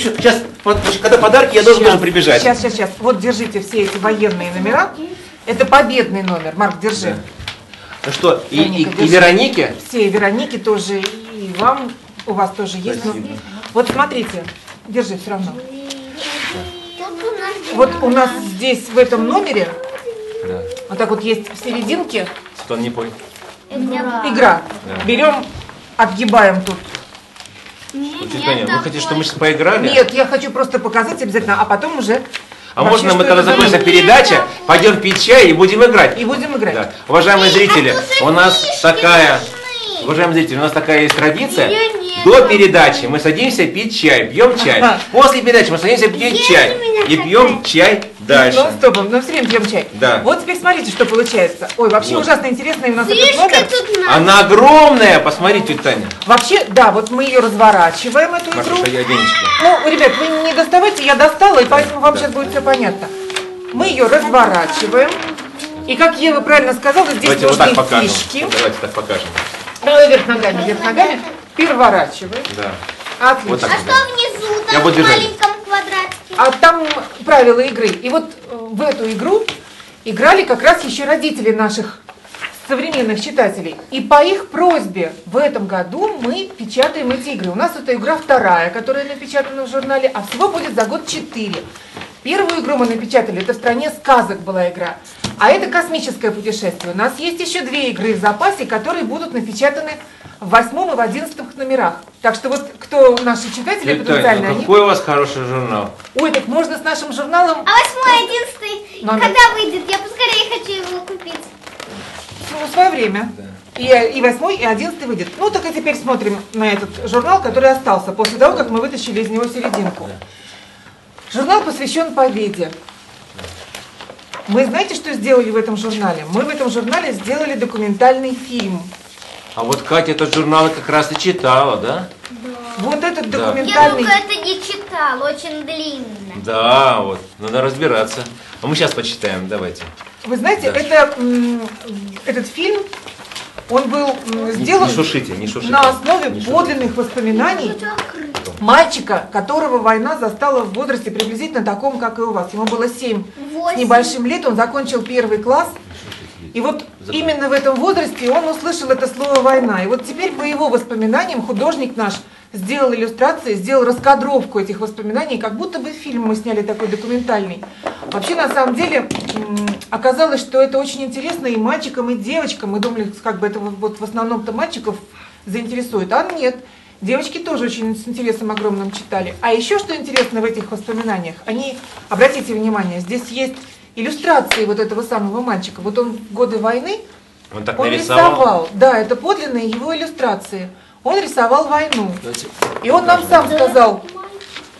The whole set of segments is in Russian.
Сейчас, когда подарки, я должен уже прибежать. Сейчас. Вот держите все эти военные номера. Это победный номер. Марк, держи. Ну что, Вероника, и Веронике? Все, и Веронике тоже, и вам, у вас тоже есть. Но... Вот смотрите, держи все равно. Вот у нас здесь в этом номере, да. Вот так вот есть в серединке. Что он не понял? Игра. Да. Берем, отгибаем тут. Вы хотите, чтобы мы сейчас поиграли? Нет, я хочу просто показать обязательно, а потом уже... А можно мы тогда закончится передача, пойдем пить чай и будем играть? Да. Уважаемые зрители, у нас такая есть традиция. До передачи мы садимся пить чай, пьем чай. После передачи мы садимся пить чай и пьем чай дальше. Ну, стопом, но все время пьем чай. Да. Вот теперь смотрите, что получается. Ой, вообще вот. Ужасно интересная у нас этот номер. Она огромная, посмотрите, Таня. Вообще, да, вот мы ее разворачиваем, эту игру. Ну, ребят, вы не доставайте, я достала, и поэтому вам сейчас будет все понятно. Мы ее разворачиваем. И как Ева правильно сказала, здесь нужны фишки. Давайте так покажем. Давай вверх ногами, переворачиваем. Да. Отлично. Вот так, а что внизу, там в маленьком квадратике? А там правила игры. И вот в эту игру играли как раз еще родители наших современных читателей. И по их просьбе в этом году мы печатаем эти игры. У нас эта игра вторая, которая напечатана в журнале, а всего будет за год 4. Первую игру мы напечатали, это «В стране сказок» была игра. А это «Космическое путешествие». У нас есть еще 2 игры в запасе, которые будут напечатаны в 8-м и в 11-м номерах. Так что вот кто наши читатели потенциально... Ну какой у вас хороший журнал. Ой, так можно с нашим журналом... А 8-й, 11-й, когда выйдет? Я поскорее хочу его купить. Ну, в свое время. Да. И 8-й, и 11-й выйдет. Ну, так и теперь смотрим на этот журнал, который остался, после того, как мы вытащили из него серединку. Журнал посвящен победе. Мы знаете, что сделали в этом журнале? Мы в этом журнале сделали документальный фильм. А вот Катя этот журнал как раз и читала, да? Да. Вот этот документальный... Я только это не читала, очень длинно. Да, вот, надо разбираться. А мы сейчас почитаем, давайте. Вы знаете, этот фильм, он был сделан на основе подлинных воспоминаний мальчика, которого война застала в возрасте приблизительно таком, как и у вас. Ему было 7 с небольшим лет, он закончил 1 класс. И вот именно в этом возрасте он услышал это слово «война». И вот теперь по его воспоминаниям художник наш сделал иллюстрации, сделал раскадровку этих воспоминаний, как будто бы фильм мы сняли такой документальный. Вообще, на самом деле, оказалось, что это очень интересно и мальчикам, и девочкам. Мы думали, как бы это вот в основном-то мальчиков заинтересует, а нет. Девочки тоже очень с интересом огромным читали. А еще что интересно в этих воспоминаниях, они, обратите внимание, здесь есть иллюстрации вот этого самого мальчика. Вот он в годы войны, он так нарисовал. Да, это подлинные его иллюстрации. Он рисовал войну. И он нам сам сказал...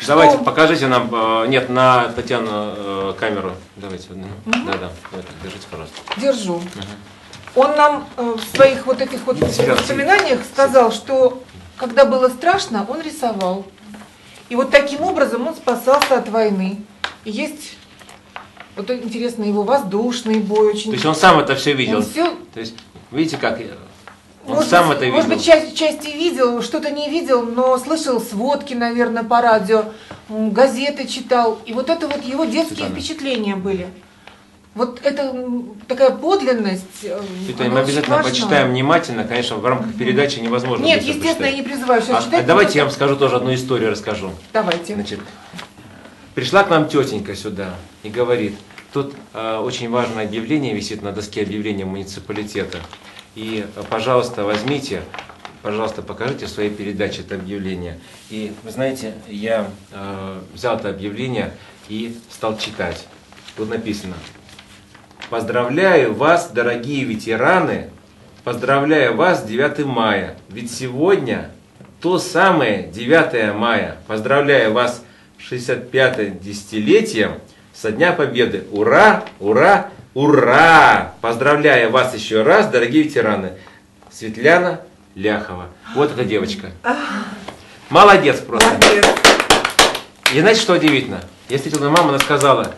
Давайте, покажите нам... Нет, на Татьяну камеру. Давайте. Да. Держите, пожалуйста. Держу. Он нам в своих вот этих вот воспоминаниях сказал, что когда было страшно, он рисовал. И вот таким образом он спасался от войны. И есть... Вот интересно, его воздушный бой очень... То есть он сам это все видел? То есть, видите, как... Он сам это видел. Может быть, части видел, что-то не видел, но слышал сводки, наверное, по радио, газеты читал. И вот это вот его детские впечатления были. Вот это такая подлинность. Мы обязательно почитаем внимательно, конечно, в рамках передачи невозможно. Нет, естественно, я не призываю все читать. Давайте я вам скажу тоже одну историю, расскажу. Давайте. Значит, пришла к нам тетенька сюда и говорит, тут очень важное объявление висит на доске объявления муниципалитета. И, пожалуйста, возьмите, пожалуйста, покажите в своей передаче это объявление. И, вы знаете, я взял это объявление и стал читать. Тут написано: «Поздравляю вас, дорогие ветераны, поздравляю вас с 9 мая, ведь сегодня то самое 9 мая. Поздравляю вас с 65-м десятилетием, со Дня Победы. Ура, ура! Ура! Поздравляю вас еще раз, дорогие ветераны. Светлана Ляхова». Вот эта девочка. Молодец просто. Молодец. И знаете, что удивительно? Я встретила маму, она сказала: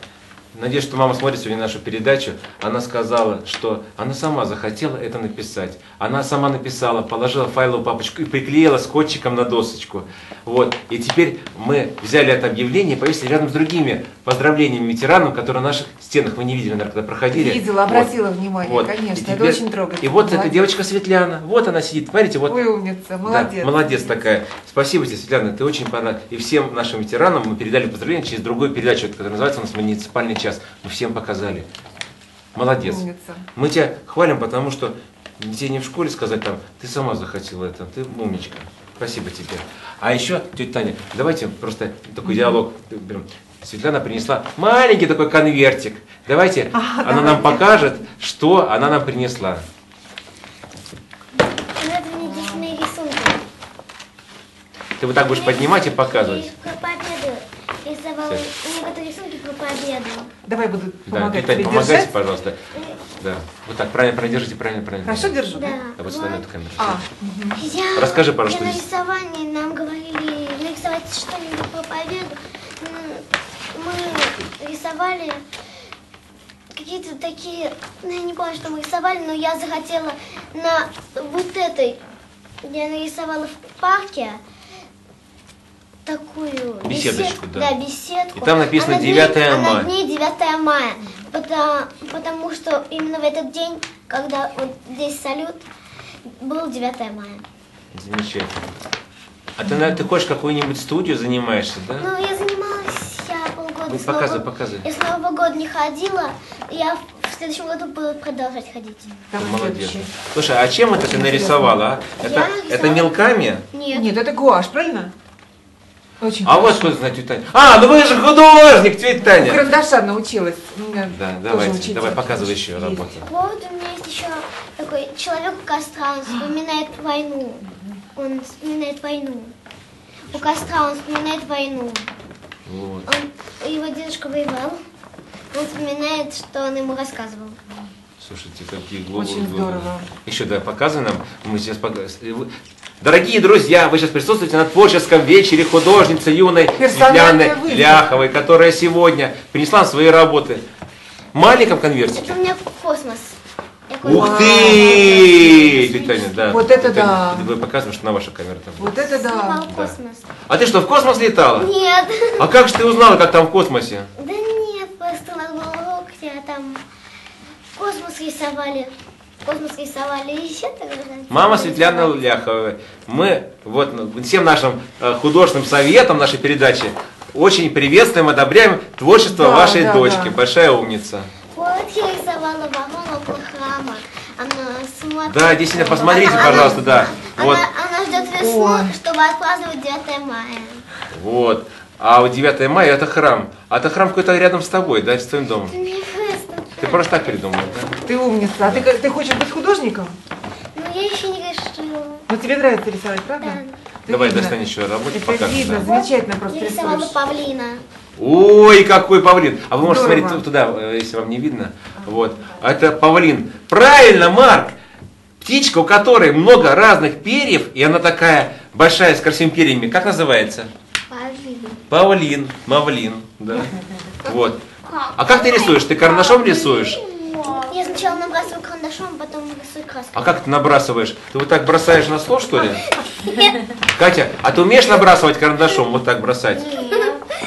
Надеюсь, что мама смотрит сегодня нашу передачу. Она сказала, что она сама захотела это написать. Она сама написала, положила файловую папочку и приклеила скотчиком на досочку. Вот. И теперь мы взяли это объявление и повесили рядом с другими поздравлениями ветеранам, которые на наших стенах вы не видели, наверное, когда проходили. Видела, обратила вот. Внимание, вот. Конечно. Теперь... Это очень трогательно. И вот молодец. Эта девочка Светляна. Вот она сидит, смотрите. Вот... Ой, умница, молодец. Да, молодец такая. Спасибо тебе, Светляна, ты очень понравилась. И всем нашим ветеранам мы передали поздравления через другую передачу, которая называется у нас «Муниципальный час». Мы всем показали. Молодец. Умница. Мы тебя хвалим, потому что детей не в школе сказать там, ты сама захотела это, ты умничка. Спасибо тебе. А еще, тетя Таня, давайте просто такой диалог. Светлана принесла маленький такой конвертик. Давайте, она нам покажет, что она нам принесла. Надо мне детские рисунки. Ты вот так будешь поднимать и показывать. Давай буду помогать. Да, Таня, помогайте, пожалуйста. Да. Вот так, правильно, продержите, правильно, правильно. Хорошо держу? Да. А вот сюда эту камеру. Расскажи, пожалуйста. На рисовании нам говорили нарисовать что-нибудь по победу. Мы рисовали какие-то такие, ну, я не помню, что мы рисовали, но я захотела на вот этой, я нарисовала в парке такую беседочку, да. Да, беседку. И там написано 9 мая. А на дне 9 мая, потому что именно в этот день, когда вот здесь салют, был 9 мая. Замечательно. А ты хочешь какую-нибудь студию занимаешься, да? Ну, я занималась полгода. Показывай, показывай. Я с Нового года не ходила, я в следующем году буду продолжать ходить. Молодец. Слушай, а чем это ты нарисовала? А? Это мелками? Нет. Нет, это гуашь, правильно? Очень а хорошо. Вот что значит, Таня. А, ну вы же художник, тетя Таня. Карандаша научилась. Да, давай, показывай еще работу. Вот у меня есть еще такой человек у костра, он вспоминает войну. Он вспоминает войну. У костра он вспоминает войну. Вот. Он, его дедушка воевал. Он вспоминает, что он ему рассказывал. Слушайте, какие глубокие. Очень здорово. Еще давай показывай нам. Мы сейчас показываем. Дорогие друзья, вы сейчас присутствуете на творческом вечере художницы юной Светланы Ляховой, которая сегодня принесла свои работы в маленьком конвертике. Это у меня космос. Ух ты! Вот это да! Вы показываете, что на вашей камере там. Вот это да! А ты что, в космос летала? Нет! А как же ты узнала, как там в космосе? Да нет, просто на локте, а там космос рисовали. Космос рисовали и еще тогда. Мама Светлана Ляхова. Мы вот всем нашим художественным советом нашей передачи очень приветствуем, одобряем творчество вашей дочки. Большая умница. Вот я рисовала вагон около храма. Она смотрит. Да, действительно, посмотрите, пожалуйста, да. Вот. Она ждет весну, чтобы отпраздновать 9 мая. Вот. А у 9 мая это храм. А это храм какой-то рядом с тобой, да, с твоим домом. Ты просто так придумала, да? Ты умница. Да. А ты хочешь быть художником? Ну, я еще не решила. Но тебе нравится рисовать, правда? Да. Давай, достань еще работу, покажем. Видно, да. Замечательно просто я рисовала рисуешь. Павлина. Ой, какой павлин! А вы можете смотреть туда, если вам не видно. Вот. Это павлин. Правильно, Марк! Птичка, у которой много разных перьев, и она такая большая, с красивыми перьями. Как называется? Павлин. Павлин, мавлин, да. Вот. А как ты рисуешь? Ты карандашом рисуешь? Я сначала набрасываю карандашом, потом рисую краской. А как ты набрасываешь? Ты вот так бросаешь на стол, что ли? Нет. Катя, а ты умеешь набрасывать карандашом? Вот так бросать? Нет.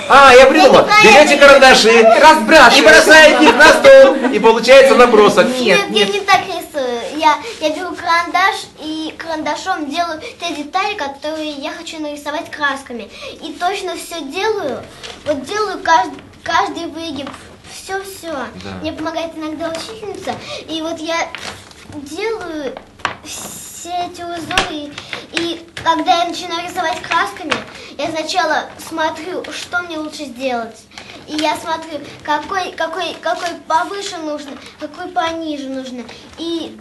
А, я придумала. Берете карандаши, разбрасываете и бросаете их на стол, и получается набросок. Нет, я не так рисую. Я беру карандаш и карандашом делаю те детали, которые я хочу нарисовать красками. И точно все делаю. Вот делаю каждый выгиб, все-все. Да. Мне помогает иногда учительница. И вот я делаю все эти узоры. И когда я начинаю рисовать красками, я сначала смотрю, что мне лучше сделать. И я смотрю, какой повыше нужно, какой пониже нужно. И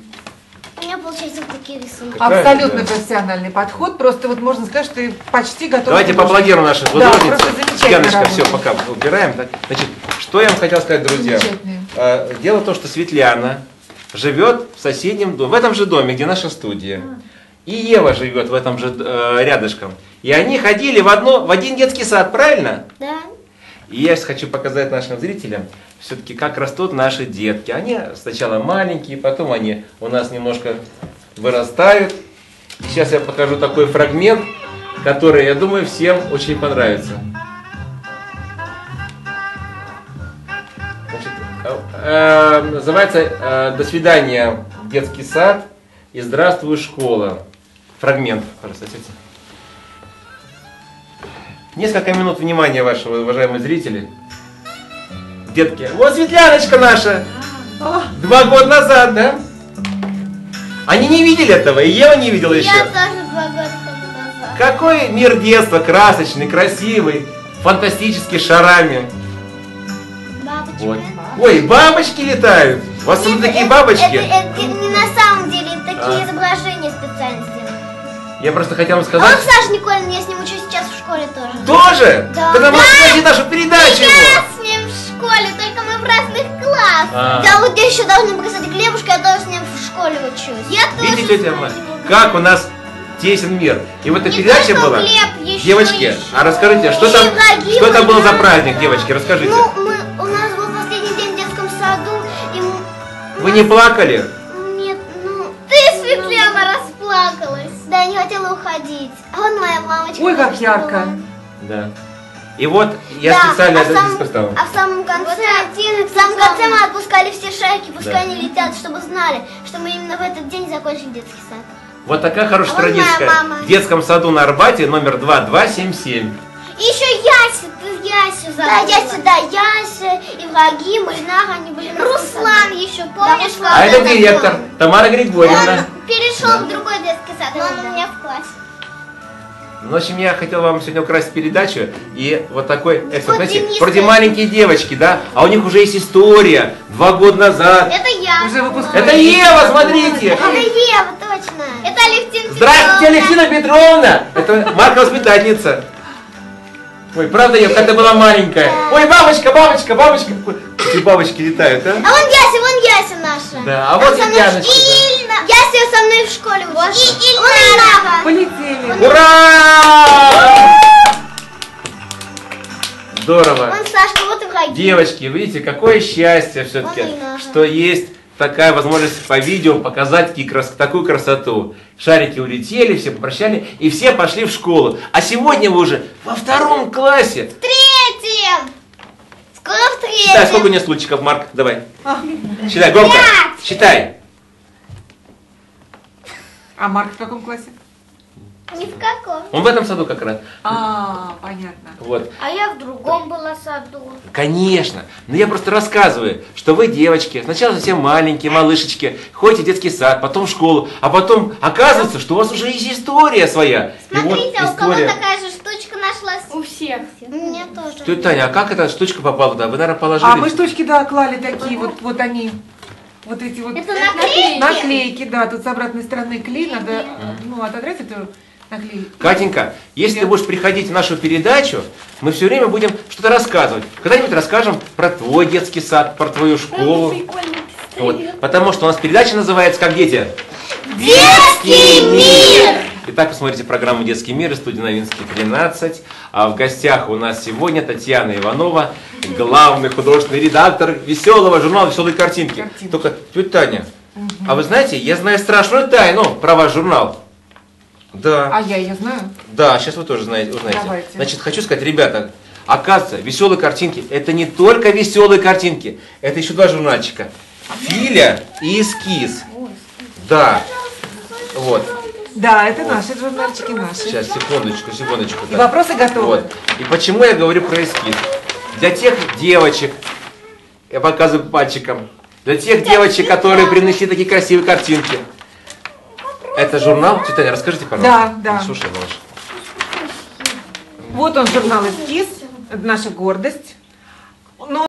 у меня получается такие рисунки. Абсолютно профессиональный подход. Просто вот можно сказать, что ты почти готов. Давайте поаплодируем наших художниц. Да, Яночка, все, пока убираем. Значит, что я вам хотел сказать, друзья. Дело в том, что Светляна живет в соседнем доме, в этом же доме, где наша студия. И Ева живет в этом же рядышком. И они ходили в один детский сад, правильно? Да. И я сейчас хочу показать нашим зрителям, все-таки как растут наши детки. Они сначала маленькие, потом они у нас немножко вырастают. Сейчас я покажу такой фрагмент, который, я думаю, всем очень понравится. Значит, называется «До свидания, детский сад» и «Здравствуй, школа». Фрагмент, простите. Несколько минут внимания вашего, уважаемые зрители. Детки, вот Светляночка наша, 2 года назад, да? Они не видели этого, и Ева не видела еще. Я тоже 2 года назад. Какой мир детства, красочный, красивый, фантастический, шарами. Бабочки. Вот. Ой, бабочки летают. У вас нет, такие бабочки. Это не на самом деле, такие изображения специально сделаны. Я просто хотел вам сказать... А вот Саша Николин, я с ним учусь сейчас в школе тоже. Тоже? Да. Тогда мы смотрели нашу передачу. Я с ним в школе, только мы в разных классах. Да, вот я еще должна показать Глебушка, я тоже с ним в школе учусь. Я тоже. Видите, тетя Ма, как у нас тесен мир. И вот эта передача была... Глеб, еще, девочки, еще. А расскажите, что там было за праздник, девочки, расскажите. Ну, у нас был последний день в детском саду, и... Вы не плакали? Нет, ну... Ты, Светлана, расплакалась. Да, я не хотела уходить. А вот моя мамочка. Ой, как ярко. Да. И вот я специально здесь поставил. А в самом конце, мы отпускали все шарики, пускай они летят, чтобы знали, что мы именно в этот день закончим детский сад. Вот такая хорошая традиция. В детском саду на Арбате номер 2277. И еще Яся, ты Ясю забыла. Да, Яся, и враги, Мульнара, они были. Руслан еще, помнишь? А это директор, Тамара Григорьевна. Перешел в другой детский сад, но он у меня в классе. Ну, в общем, я хотел вам сегодня украсть передачу. И вот такой экспорт. Знаете, вроде маленькие девочки, да? А у них уже есть история. 2 года назад. Это я. Уже выпускали. Это Ева, смотрите. Это Ева, точно. Это Алексина Петровна. Здравствуйте, Алексина Петровна. Это Марка-воспитательница. Ой, правда, Ева, когда была маленькая. Ой, бабочка, бабочка, бабочка. Какие бабочки летают, а? А вон Яся наша. Да, а вот Светляночка. Яся со мной в школе учится. И Ильнара. Полетели. Ура! Здорово. Вон Сашка, вот и враги. Девочки, видите, какое счастье все-таки, что есть такая возможность по видео показать такую красоту. Шарики улетели, все попрощали и все пошли в школу. А сегодня вы уже во 2 классе. В 3-м. Скоро в 3-м. Считай, сколько у меня случаев, Марк, давай. Считай, громко. 5. Считай. А Марк в каком классе? Ни в каком. Он в этом саду как раз. А, понятно. Вот. А я в другом была саду. Конечно. Но я просто рассказываю, что вы, девочки, сначала совсем маленькие, малышечки, ходите в детский сад, потом в школу, а потом оказывается, что у вас уже есть история своя. Смотрите, вот а у кого такая же штучка нашлась? У всех. У меня тоже. Тетя Таня, а как эта штучка попала туда? Вы, наверное, положили. А мы штучки, да, клали такие, вот они. Вот эти вот это наклейки? Наклейки, да, тут с обратной стороны клей, надо отодрать эту наклейку. Катенька, если ты будешь приходить в нашу передачу, мы все время будем что-то рассказывать. Когда-нибудь расскажем про твой детский сад, про твою школу. Вот, потому что у нас передача называется, как дети? Детский мир! Итак, вы смотрите программу «Детский мир» из студии Новинский 13. А в гостях у нас сегодня Татьяна Иванова, главный художественный редактор веселого журнала «Веселые картинки». Только, тетя Таня, а вы знаете, я знаю страшную тайну про ваш журнал. Да. А я ее знаю? Да, сейчас вы тоже знаете, узнаете. Давайте. Значит, хочу сказать, ребята, оказывается, «Веселые картинки» — это не только «Веселые картинки», это еще 2 журнальчика. «Филя» и «Эскиз». Да. Вот. Да, это наши журнальчики, наши. Сейчас, секундочку. И вопросы готовы. Вот. И почему я говорю про эскиз? Для тех девочек, я показываю пальчиком, для тех девочек, которые принесли такие красивые картинки. Это журнал? Тетя Таня, расскажите, пожалуйста. Да, да. Слушай, малыш. Вот он, журнал «Эскиз», наша гордость.